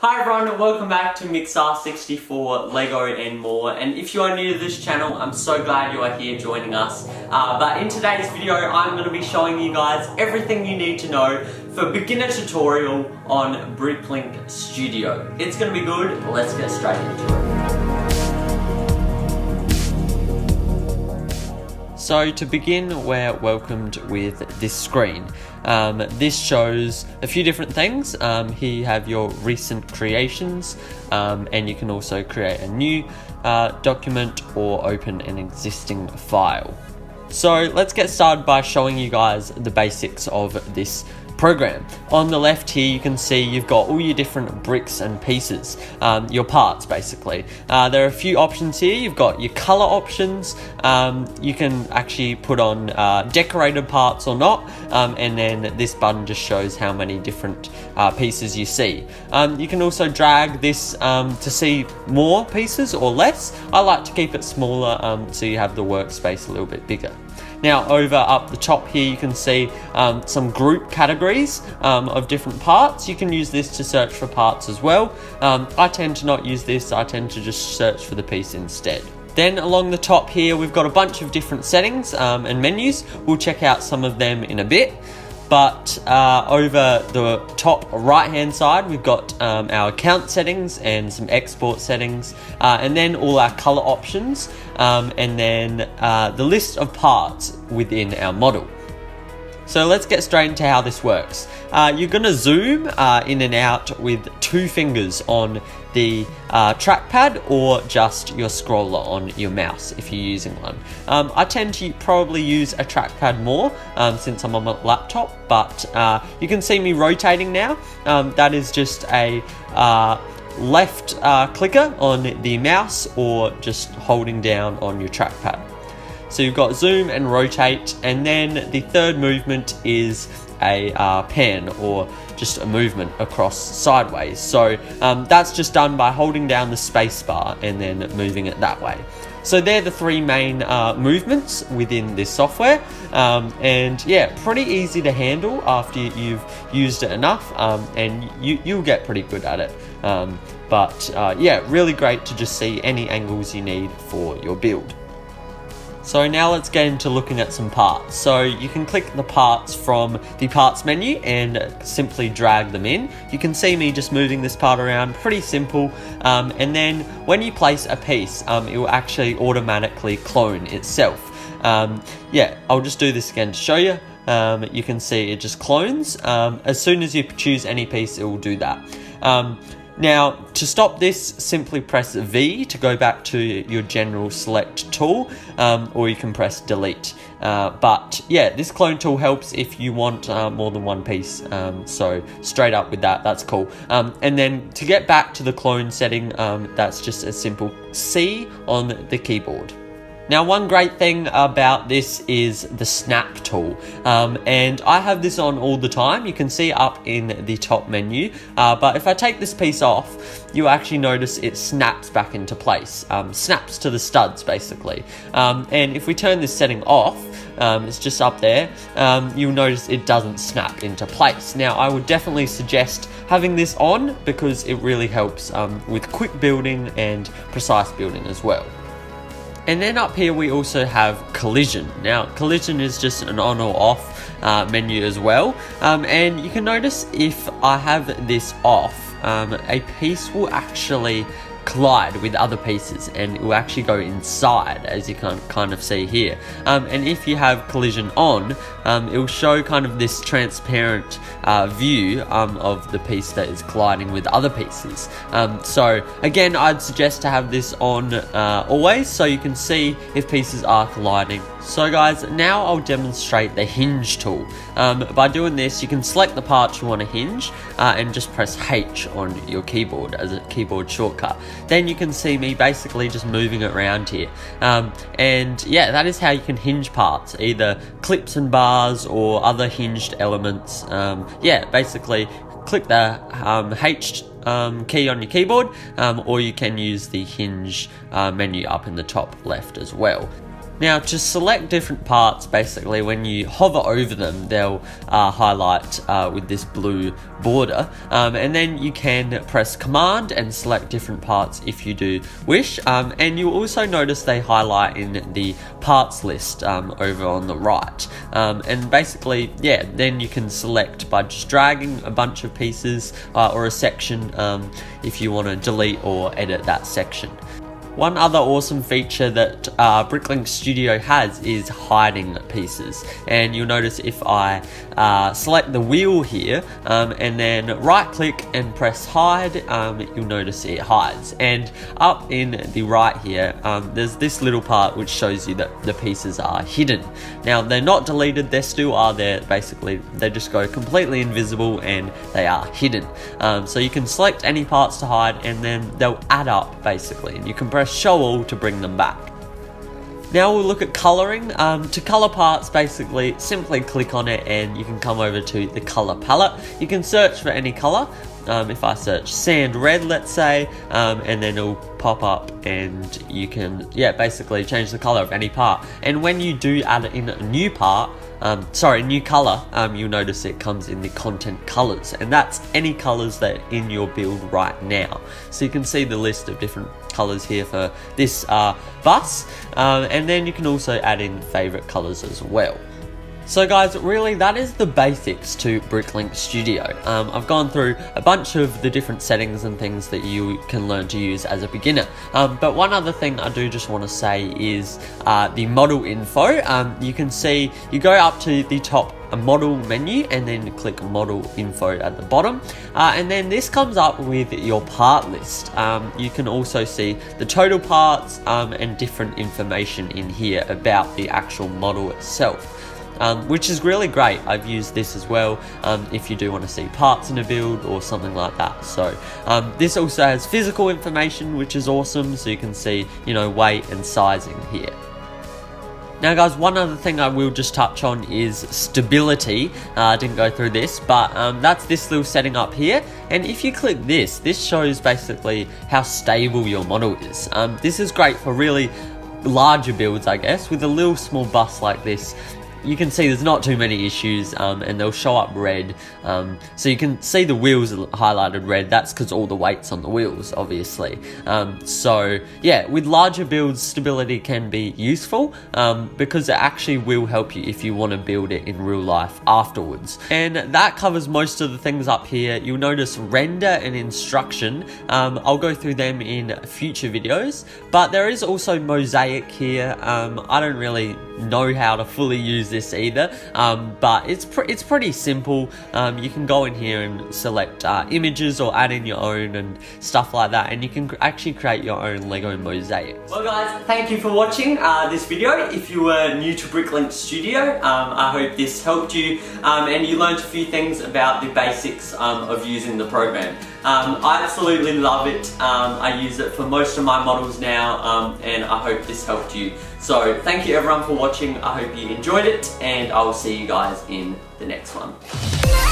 Hi everyone, welcome back to Mixar64, Lego and more, and if you are new to this channel, I'm so glad you are here joining us. But in today's video, I'm going to be showing you guys everything you need to know for beginner tutorial on Bricklink Studio. It's going to be good, let's get straight into it. So to begin, we're welcomed with this screen. This shows a few different things. Here you have your recent creations, and you can also create a new document or open an existing file. So let's get started by showing you guys the basics of this program. On the left here you can see you've got all your different bricks and pieces, your parts basically. There are a few options here. You've got your color options, you can actually put on decorated parts or not, and then this button just shows how many different pieces you see. You can also drag this to see more pieces or less. I like to keep it smaller so you have the workspace a little bit bigger. Now over up the top here you can see some group categories of different parts. You can use this to search for parts as well. I tend to not use this, I tend to just search for the piece instead. Then along the top here we've got a bunch of different settings and menus. We'll check out some of them in a bit. But over the top right hand side we've got our account settings and some export settings, and then all our color options, and then the list of parts within our model. So let's get straight into how this works. You're going to zoom in and out with two fingers on the trackpad or just your scroller on your mouse if you're using one. I tend to probably use a trackpad more since I'm on my laptop, but you can see me rotating now. That is just a left clicker on the mouse or just holding down on your trackpad. So you've got zoom and rotate, and then the third movement is a pan or just a movement across sideways. So that's just done by holding down the space bar and then moving it that way. So they're the three main movements within this software, and yeah, pretty easy to handle after you've used it enough, and you'll get pretty good at it. But yeah, really great to just see any angles you need for your build. So now let's get into looking at some parts. So you can click the parts from the parts menu and simply drag them in. You can see me just moving this part around, pretty simple. And then when you place a piece, it will actually automatically clone itself. Yeah, I'll just do this again to show you. You can see it just clones. As soon as you choose any piece, it will do that. Now, to stop this, simply press V to go back to your general select tool, or you can press delete. But yeah, this clone tool helps if you want more than one piece, so straight up with that, that's cool. And then to get back to the clone setting, that's just a simple C on the keyboard. Now one great thing about this is the snap tool, and I have this on all the time. You can see up in the top menu, but if I take this piece off, you actually notice it snaps back into place, snaps to the studs basically. And if we turn this setting off, it's just up there, you'll notice it doesn't snap into place. Now I would definitely suggest having this on because it really helps with quick building and precise building as well. And then up here we also have collision. Now collision is just an on or off menu as well. And you can notice if I have this off, a piece will actually collide with other pieces and it will actually go inside, as you can kind of see here. And if you have collision on, it will show kind of this transparent view of the piece that is colliding with other pieces. So again, I'd suggest to have this on always so you can see if pieces are colliding. So guys, now I'll demonstrate the hinge tool. By doing this, you can select the part you want to hinge and just press H on your keyboard as a keyboard shortcut. Then you can see me basically just moving it around here, and yeah, that is how you can hinge parts, either clips and bars or other hinged elements. Yeah, basically click the H key on your keyboard, or you can use the hinge menu up in the top left as well. Now to select different parts, basically when you hover over them, they'll highlight with this blue border, and then you can press command and select different parts if you do wish, and you'll also notice they highlight in the parts list over on the right, and basically, yeah, then you can select by just dragging a bunch of pieces or a section if you want to delete or edit that section. One other awesome feature that Bricklink Studio has is hiding pieces, and you'll notice if I select the wheel here and then right click and press hide, you'll notice it hides, and up in the right here there's this little part which shows you that the pieces are hidden. Now they're not deleted, they still are there, basically they just go completely invisible and they are hidden. So you can select any parts to hide and then they'll add up basically, and you can press show all to bring them back. Now we'll look at colouring. To colour parts, basically simply click on it and you can come over to the colour palette. You can search for any colour. If I search sand red, let's say, and then it'll pop up and you can, yeah, basically change the colour of any part. And when you do add in a new part, new colour, you'll notice it comes in the content colours, and that's any colours that are in your build right now. So you can see the list of different colours here for this bus, and then you can also add in favourite colours as well. So guys, really that is the basics to Bricklink Studio. I've gone through a bunch of the different settings and things that you can learn to use as a beginner. But one other thing I do just want to say is the model info. You can see, you go up to the top model menu and then click model info at the bottom, and then this comes up with your part list. You can also see the total parts and different information in here about the actual model itself. Which is really great. I've used this as well if you do want to see parts in a build or something like that. So this also has physical information, which is awesome, so you can see, you know, weight and sizing here. Now guys, one other thing I will just touch on is stability. I didn't go through this, but that's this little setting up here, and if you click this, this shows basically how stable your model is. This is great for really larger builds, I guess. With a little small bus like this, you can see there's not too many issues, and they'll show up red, so you can see the wheels are highlighted red. That's because all the weight's on the wheels, obviously. So yeah, with larger builds, stability can be useful, because it actually will help you if you want to build it in real life afterwards. And that covers most of the things up here. You'll notice render and instruction. I'll go through them in future videos, but there is also mosaic here. I don't really know how to fully use this either, but it's pretty simple. You can go in here and select images or add in your own and stuff like that, and you can actually create your own Lego mosaics. Well guys, thank you for watching this video. If you were new to Bricklink Studio, I hope this helped you, and you learned a few things about the basics of using the program. I absolutely love it. I use it for most of my models now, and I hope this helped you. So thank you everyone for watching. I hope you enjoyed it, and I will see you guys in the next one.